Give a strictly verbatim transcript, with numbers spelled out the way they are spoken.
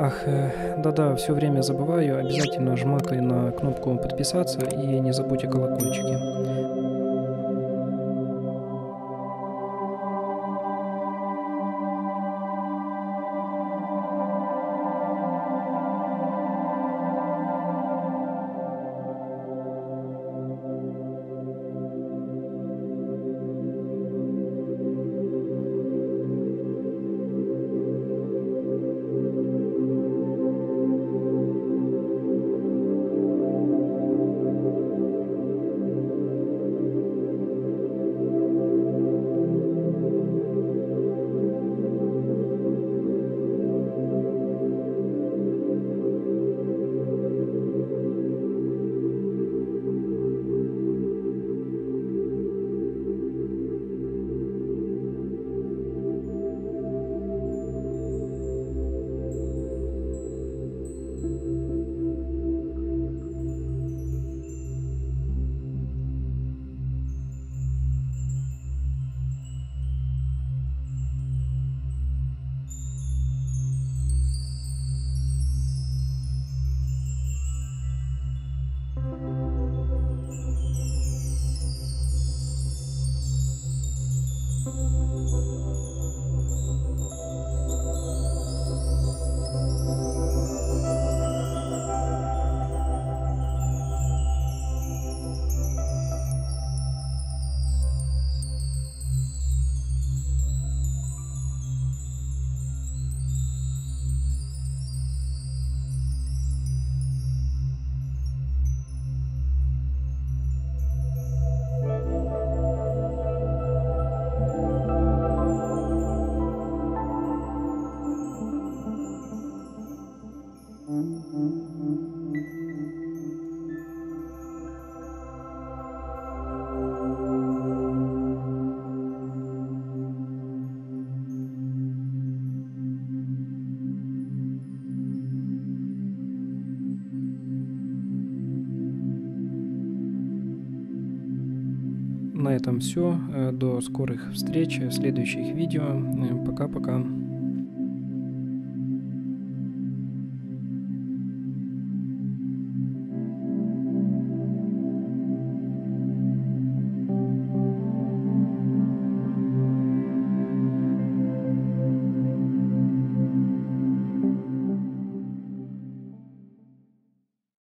Ах, да-да, э, все время забываю, обязательно жмакай на кнопку подписаться и не забудь о колокольчике. На этом все. До скорых встреч в следующих видео. Пока-пока.